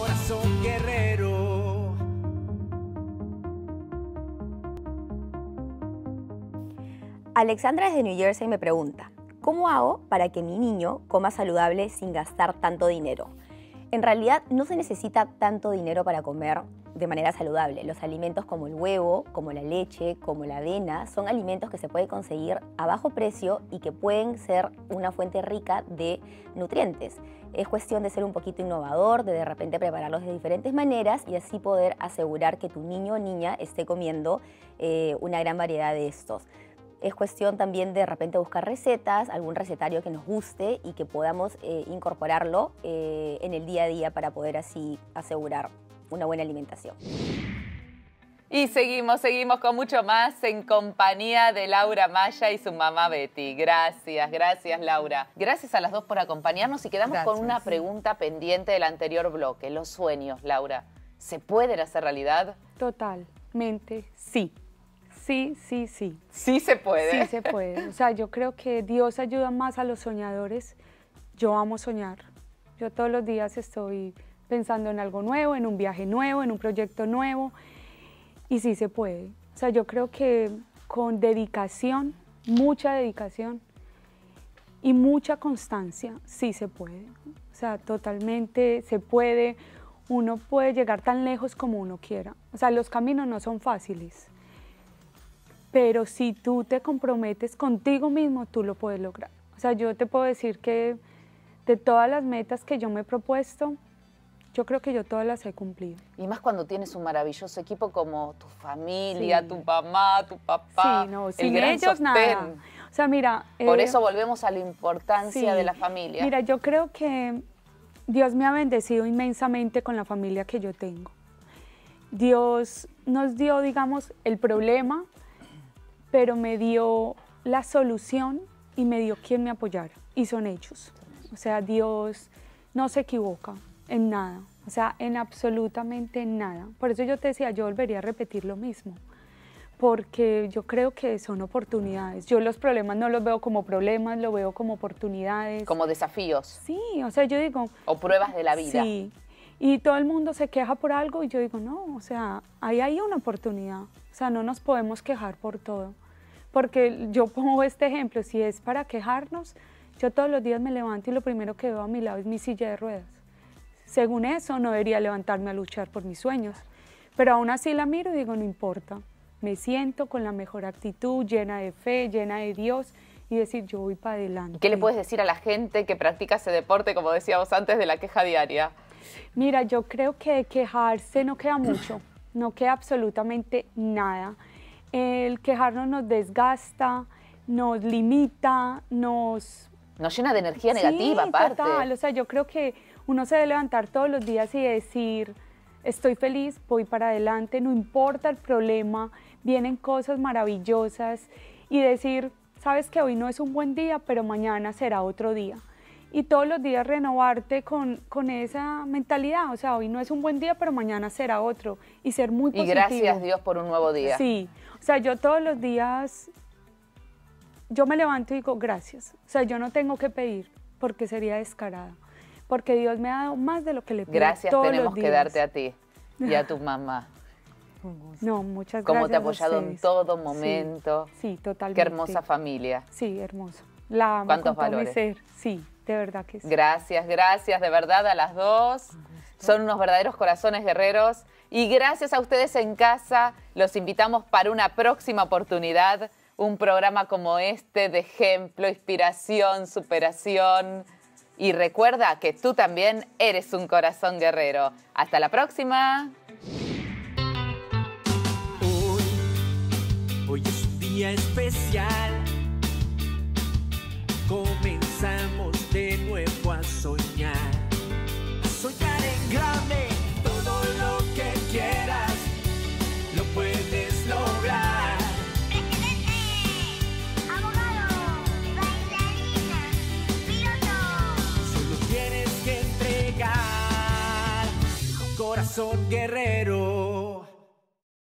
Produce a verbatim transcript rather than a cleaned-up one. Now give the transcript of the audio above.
corazón guerrero. Alexandra desde New Jersey me pregunta, ¿cómo hago para que mi niño coma saludable sin gastar tanto dinero? En realidad no se necesita tanto dinero para comer de manera saludable. Los alimentos como el huevo, como la leche, como la avena, son alimentos que se puede conseguir a bajo precio y que pueden ser una fuente rica de nutrientes. Es cuestión de ser un poquito innovador, de de repente prepararlos de diferentes maneras y así poder asegurar que tu niño o niña esté comiendo eh, una gran variedad de estos. Es cuestión también de, de repente buscar recetas, algún recetario que nos guste y que podamos eh, incorporarlo eh, en el día a día para poder así asegurar una buena alimentación. Y seguimos, seguimos con mucho más en compañía de Laura Maya y su mamá Betty. Gracias, gracias Laura. Gracias a las dos por acompañarnos y quedamos gracias. Con una pregunta pendiente del anterior bloque, los sueños, Laura. ¿Se pueden hacer realidad? Totalmente sí. Sí, sí, sí. Sí se puede. Sí se puede. O sea, yo creo que Dios ayuda más a los soñadores. Yo amo soñar. Yo todos los días estoy pensando en algo nuevo, en un viaje nuevo, en un proyecto nuevo. Y sí se puede. O sea, yo creo que con dedicación, mucha dedicación y mucha constancia, sí se puede. O sea, totalmente se puede. Uno puede llegar tan lejos como uno quiera. O sea, los caminos no son fáciles. Pero si tú te comprometes contigo mismo, tú lo puedes lograr. O sea, yo te puedo decir que de todas las metas que yo me he propuesto, yo creo que yo todas las he cumplido. Y más cuando tienes un maravilloso equipo como tu familia, sí. tu mamá, tu papá. Sí, no, sin ellos nada. O sea, mira... Por eh, eso volvemos a la importancia sí, de la familia. Mira, yo creo que Dios me ha bendecido inmensamente con la familia que yo tengo. Dios nos dio, digamos, el problema... pero me dio la solución y me dio quien me apoyara, y son ellos. O sea, Dios no se equivoca en nada, o sea, en absolutamente nada. Por eso yo te decía, yo volvería a repetir lo mismo, porque yo creo que son oportunidades. Yo los problemas no los veo como problemas, lo veo como oportunidades. Como desafíos. Sí, o sea, yo digo... O pruebas de la vida. Sí, y todo el mundo se queja por algo, y yo digo, no, o sea, ahí hay una oportunidad. O sea, no nos podemos quejar por todo. Porque yo pongo este ejemplo, si es para quejarnos, yo todos los días me levanto y lo primero que veo a mi lado es mi silla de ruedas. Según eso, no debería levantarme a luchar por mis sueños. Pero aún así la miro y digo, no importa. Me siento con la mejor actitud, llena de fe, llena de Dios, y decir, yo voy para adelante. ¿Qué le puedes decir a la gente que practica ese deporte, como decíamos antes, de la queja diaria? Mira, yo creo que de quejarse no queda mucho. No queda absolutamente nada. El quejarnos nos desgasta, nos limita, nos... Nos llena de energía negativa, sí, aparte. Total. O sea, yo creo que uno se debe levantar todos los días y decir, estoy feliz, voy para adelante, no importa el problema, vienen cosas maravillosas. Y decir, sabes que hoy no es un buen día, pero mañana será otro día. Y todos los días renovarte con, con esa mentalidad. O sea, hoy no es un buen día, pero mañana será otro. Y ser muy positivo. Y gracias Dios por un nuevo día. Sí. O sea, yo todos los días, yo me levanto y digo, gracias. O sea, yo no tengo que pedir, porque sería descarada. Porque Dios me ha dado más de lo que le pido todos los días. Gracias tenemos que darte a ti y a tu mamá. No, muchas gracias. Como te ha apoyado en todo momento. Sí, sí, totalmente. Qué hermosa familia. Sí, hermoso. La amo con todo mi ser. Sí. De verdad que sí. Gracias, gracias de verdad a las dos. Son unos verdaderos corazones guerreros. Y gracias a ustedes en casa. Los invitamos para una próxima oportunidad. Un programa como este de ejemplo, inspiración, superación. Y recuerda que tú también eres un corazón guerrero. Hasta la próxima. Hoy, hoy es un día especial. Comenzamos de nuevo a soñar, a soñar en grande, todo lo que quieras, lo puedes lograr. Presidente, abogado, bailarina, piloto. Solo tienes que entregar, corazón guerrero.